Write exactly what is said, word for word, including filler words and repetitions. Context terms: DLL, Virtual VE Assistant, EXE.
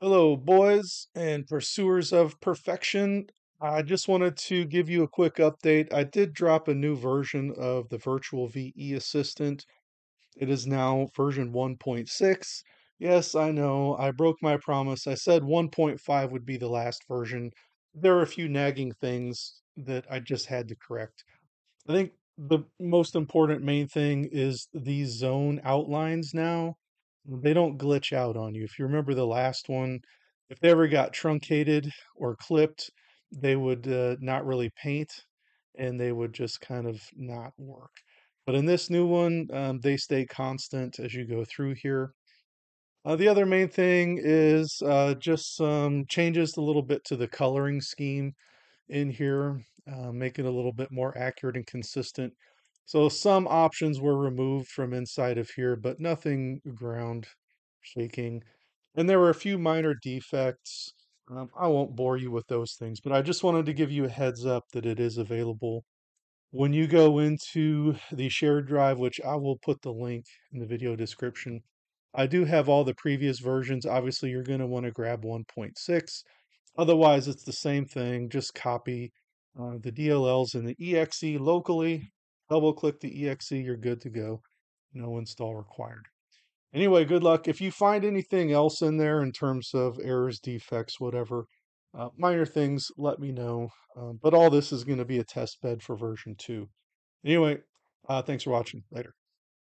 Hello, boys and pursuers of perfection. I just wanted to give you a quick update. I did drop a new version of the Virtual V E Assistant. It is now version one point six. Yes, I know, I broke my promise. I said one point five would be the last version. There are a few nagging things that I just had to correct. I think the most important main thing is these zone outlines now. They don't glitch out on you. If you remember the last one, if they ever got truncated or clipped, they would uh, not really paint and they would just kind of not work. But in this new one, um, they stay constant as you go through here. Uh, the other main thing is uh, just some changes a little bit to the coloring scheme in here, uh, make it a little bit more accurate and consistent. So some options were removed from inside of here, but nothing ground shaking. And there were a few minor defects. Um, I won't bore you with those things, but I just wanted to give you a heads up that it is available. When you go into the shared drive, which I will put the link in the video description, I do have all the previous versions. Obviously, you're going to want to grab one point six. Otherwise, it's the same thing. Just copy uh, the D L Ls and the E X E locally. Double click the E X E, you're good to go. No install required. Anyway, good luck. If you find anything else in there in terms of errors, defects, whatever, uh, minor things, let me know. Uh, but all this is going to be a test bed for version two. Anyway, uh, thanks for watching. Later.